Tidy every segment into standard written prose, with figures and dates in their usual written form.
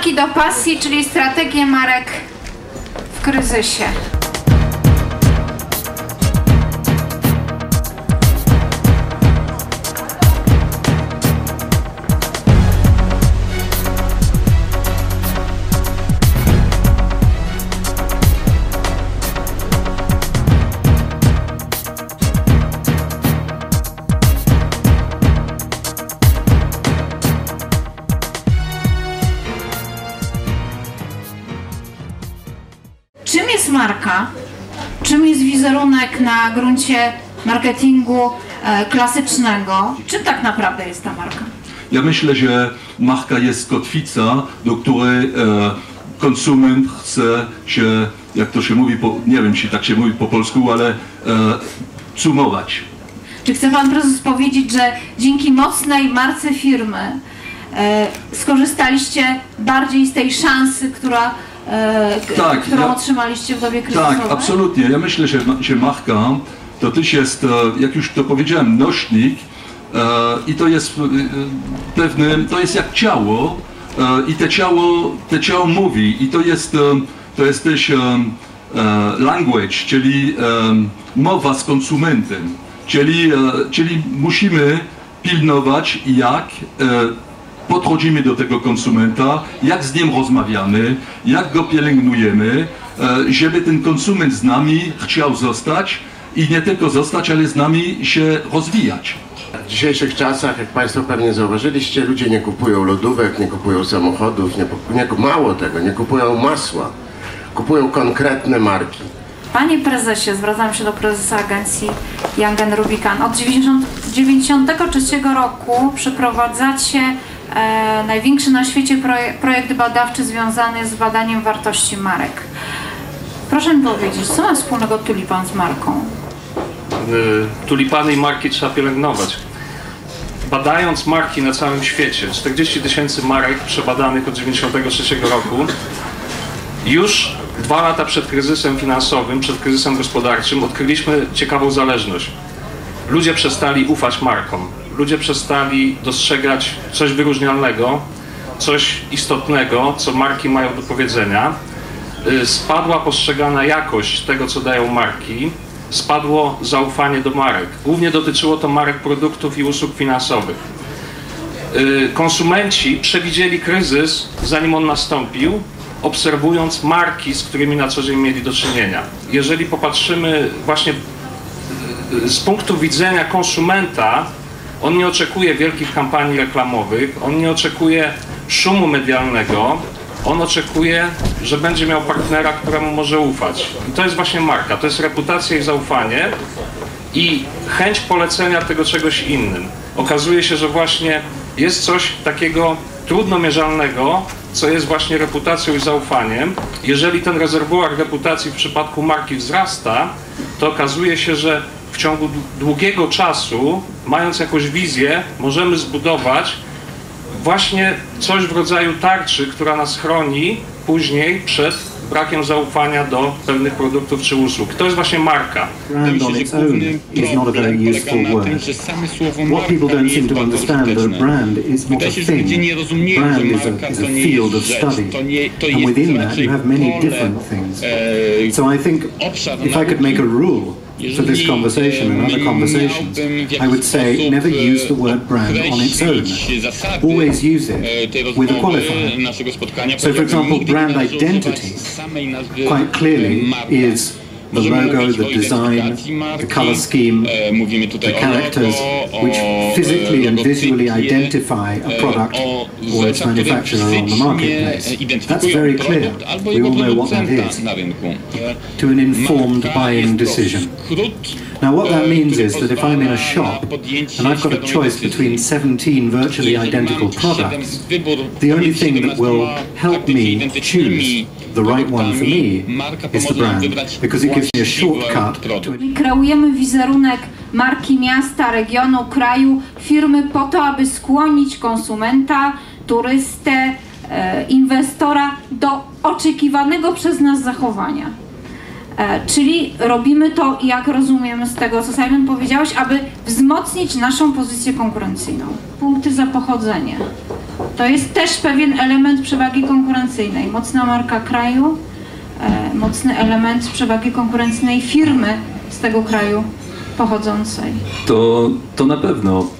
Sztuki do pasji, czyli strategie marek w kryzysie. Czym jest marka? Czym jest wizerunek na gruncie marketingu klasycznego? Czym tak naprawdę jest ta marka? Ja myślę, że marka jest kotwica, do której konsument chce się, jak to się mówi, nie wiem, czy tak się mówi po polsku, ale cumować. Czy chce pan prezes powiedzieć, że dzięki mocnej marce firmy skorzystaliście bardziej z tej szansy, która którą otrzymaliście w dobie kryzysowej? Tak, absolutnie. Ja myślę, że marka to też jest, jak już to powiedziałem, nośnik i to jest pewnym, to jest jak ciało i to ciało mówi i to jest też language, czyli mowa z konsumentem, czyli musimy pilnować, jak podchodzimy do tego konsumenta, jak z nim rozmawiamy, jak go pielęgnujemy, żeby ten konsument z nami chciał zostać i nie tylko zostać, ale z nami się rozwijać. W dzisiejszych czasach, jak Państwo pewnie zauważyliście, ludzie nie kupują lodówek, nie kupują samochodów, mało tego, nie kupują masła, kupują konkretne marki. Panie prezesie, zwracam się do prezesa agencji Young & Rubicam. Od 1993 roku przeprowadzacie największy na świecie projekt badawczy związany z badaniem wartości marek. Proszę mi powiedzieć, co ma wspólnego tulipan z marką? Tulipany i marki trzeba pielęgnować. Badając marki na całym świecie, 40 000 marek przebadanych od 1993 roku, już 2 lata przed kryzysem finansowym, przed kryzysem gospodarczym odkryliśmy ciekawą zależność. Ludzie przestali ufać markom. Ludzie przestali dostrzegać coś wyróżnialnego, coś istotnego, co marki mają do powiedzenia. Spadła postrzegana jakość tego, co dają marki. Spadło zaufanie do marek. Głównie dotyczyło to marek produktów i usług finansowych. Konsumenci przewidzieli kryzys, zanim on nastąpił, obserwując marki, z którymi na co dzień mieli do czynienia. Jeżeli popatrzymy właśnie z punktu widzenia konsumenta, on nie oczekuje wielkich kampanii reklamowych, on nie oczekuje szumu medialnego, on oczekuje, że będzie miał partnera, któremu może ufać. I to jest właśnie marka, to jest reputacja i zaufanie i chęć polecenia tego czegoś innym. Okazuje się, że właśnie jest coś takiego trudno mierzalnego, co jest właśnie reputacją i zaufaniem. Jeżeli ten rezerwuar reputacji w przypadku marki wzrasta, to okazuje się, że w ciągu długiego czasu, mając jakąś wizję, możemy zbudować właśnie coś w rodzaju tarczy, która nas chroni później przed brakiem zaufania do pewnych produktów czy usług. To jest właśnie marka. Brand on its own is not a very useful word. What people don't seem to understand that brand is not a thing. Brand is a field of study. And within that you have many different things. So I think if I could make a rule for this conversation and other conversations, I would say never use the word brand on its own. Always use it with a qualifier. So, for example, brand identity quite clearly is the logo, the design, the color scheme, the characters which physically and visually identify a product or its manufacturer on the marketplace. That's very clear. We all know what that is. To an informed buying decision. Now what that means is that if I'm in a shop and I've got a choice between 17 virtually identical products, the only thing that will help me choose the right one for me is the brand, because it gives me a shortcut to it. Kreujemy wizerunek marki, miasta, regionu, kraju, firmy po to, aby skłonić konsumenta, turystę, inwestora do oczekiwanego przez nas zachowania. Czyli robimy to, jak rozumiem z tego, co Simon powiedziałeś, aby wzmocnić naszą pozycję konkurencyjną. Punkty za pochodzenie. To jest też pewien element przewagi konkurencyjnej. Mocna marka kraju, mocny element przewagi konkurencyjnej firmy z tego kraju pochodzącej. To na pewno.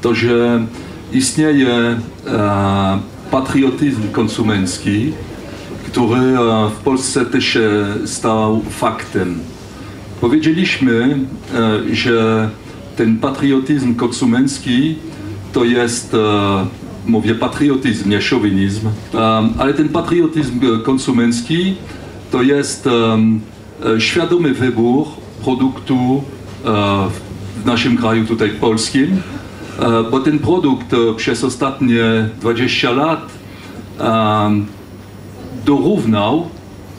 To, że istnieje patriotyzm konsumencki, który w Polsce też się stał faktem. Powiedzieliśmy, że ten patriotyzm konsumencki to jest, mówię patriotyzm, nie szowinizm, ale ten patriotyzm konsumencki to jest świadomy wybór produktu w naszym kraju tutaj polskim, bo ten produkt przez ostatnie 20 lat dorównał,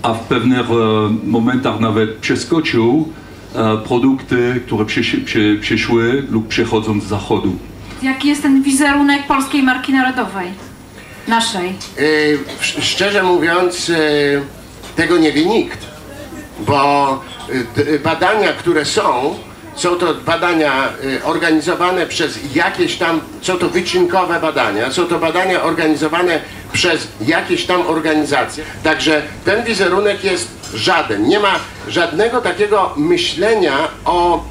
a w pewnych momentach nawet przeskoczył produkty, które przyszły lub przechodzą z zachodu. Jaki jest ten wizerunek polskiej marki narodowej? Naszej? Szczerze mówiąc, tego nie wie nikt, bo badania, które są to badania organizowane przez jakieś tam, są to wycinkowe badania, są to badania organizowane przez jakieś tam organizacje. Także ten wizerunek jest żaden. Nie ma żadnego takiego myślenia o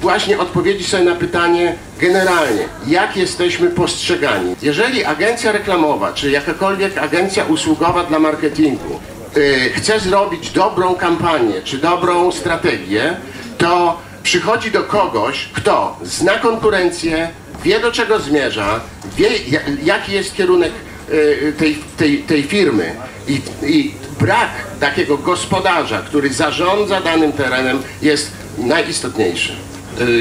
właśnie odpowiedzi sobie na pytanie generalnie, jak jesteśmy postrzegani. Jeżeli agencja reklamowa, czy jakakolwiek agencja usługowa dla marketingu chce zrobić dobrą kampanię, czy dobrą strategię, to przychodzi do kogoś, kto zna konkurencję, wie do czego zmierza, wie jaki jest kierunek tej firmy i brak takiego gospodarza, który zarządza danym terenem, jest najistotniejszy.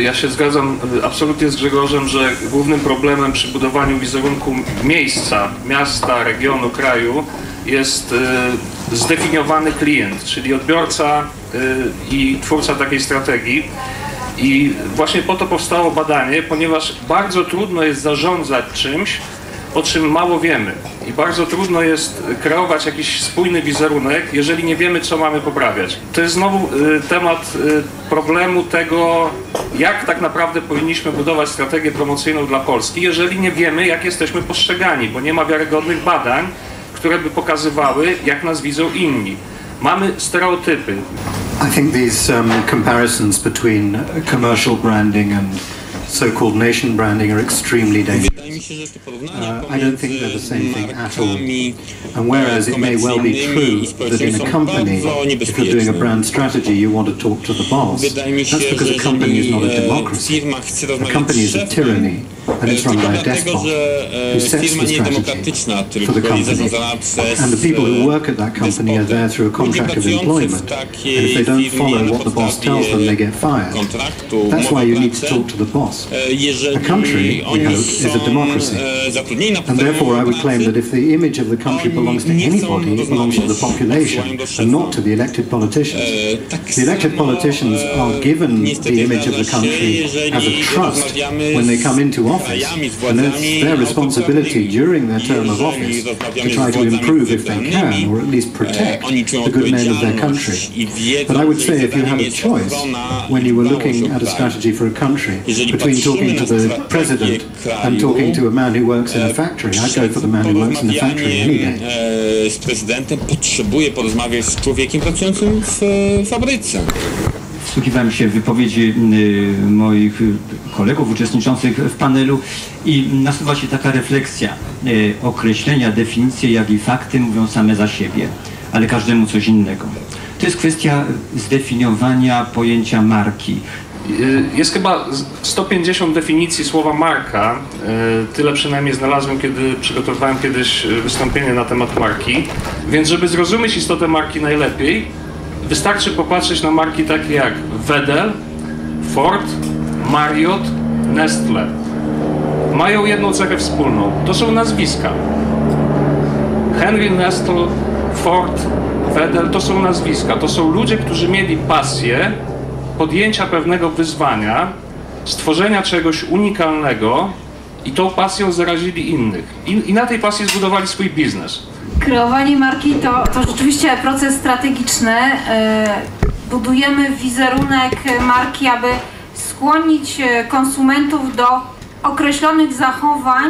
Ja się zgadzam absolutnie z Grzegorzem, że głównym problemem przy budowaniu wizerunku miejsca, miasta, regionu, kraju jest zdefiniowany klient, czyli odbiorca i twórca takiej strategii. I właśnie po to powstało badanie, ponieważ bardzo trudno jest zarządzać czymś, o czym mało wiemy. I bardzo trudno jest kreować jakiś spójny wizerunek, jeżeli nie wiemy, co mamy poprawiać. To jest znowu temat problemu tego, jak tak naprawdę powinniśmy budować strategię promocyjną dla Polski, jeżeli nie wiemy, jak jesteśmy postrzegani, bo nie ma wiarygodnych badań, które by pokazywały, jak nas widzą inni. Mamy stereotypy. I think these comparisons between commercial branding and so-called nation branding are extremely dangerous. I don't think they're the same thing at all. And whereas it may well be true that in a company, if you're doing a brand strategy, you want to talk to the boss, that's because a company is not a democracy. A company is a tyranny, and it's run by a despot who sets the strategy for the company. And the people who work at that company are there through a contract of employment. And if they don't follow what the boss tells them, they get fired. That's why you need to talk to the boss. A country, we hope, is a democracy, and therefore I would claim that if the image of the country belongs to anybody, it belongs to the population and not to the elected politicians. The elected politicians are given the image of the country as a trust when they come into office, and it's their responsibility during their term of office to try to improve, if they can, or at least protect the good name of their country. But I would say if you have a choice when you were looking at a strategy for a country, between talking to the president and talking to a man who works in a factory, I'd go for the man who works in the factory any day. Z prezydentem potrzebuje porozmawiać z człowiekiem pracującym w fabryce. Wsłuchiwałem się w wypowiedzi moich kolegów uczestniczących w panelu i nasuwa się taka refleksja. Określenia, definicje, jak i fakty mówią same za siebie, ale każdemu coś innego. To jest kwestia zdefiniowania pojęcia marki. Jest chyba 150 definicji słowa marka, tyle przynajmniej znalazłem, kiedy przygotowywałem kiedyś wystąpienie na temat marki. Więc żeby zrozumieć istotę marki najlepiej, wystarczy popatrzeć na marki takie jak Wedel, Ford, Marriott, Nestle. Mają jedną cechę wspólną, to są nazwiska. Henry, Nestle, Ford, Wedel to są nazwiska, to są ludzie, którzy mieli pasję podjęcia pewnego wyzwania, stworzenia czegoś unikalnego i tą pasją zarazili innych. I na tej pasji zbudowali swój biznes. Kreowanie marki to rzeczywiście proces strategiczny. Budujemy wizerunek marki, aby skłonić konsumentów do określonych zachowań,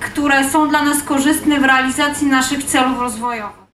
które są dla nas korzystne w realizacji naszych celów rozwojowych.